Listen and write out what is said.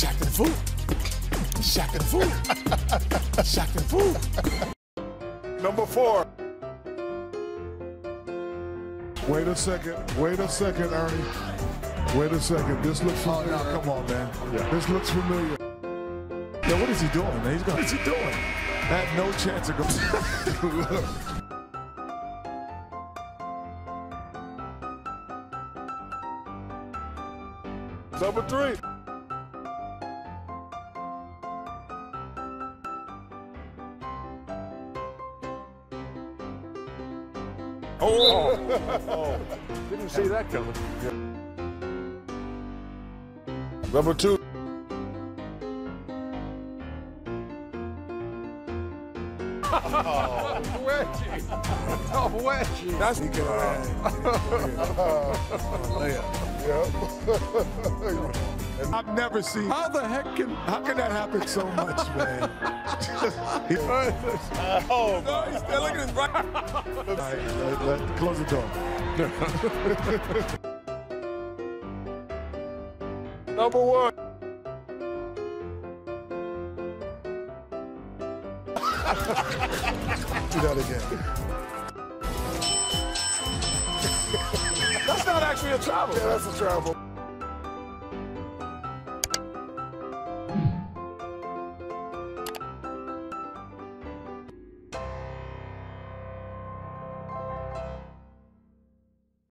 Shaqtin' A Fool. Shaqtin' A Fool. Shaqtin' A Fool. Number 4. Wait a second, Ernie. Wait a second. This looks familiar. Oh, no, come on, man. Yeah. This looks familiar. Yo, what is he doing, man? What's he doing? I had no chance of going. Number 3. Oh. Didn't see that coming. Yeah. Number 2. Oh, wedgie. Oh, wedgie. That's the guy. Yeah. I've never seen. How can that happen so much, man? Oh, no, he's still looking at his right. All right, let's close the door. Number 1. Do that again. That's not actually a travel. Yeah, that's a travel.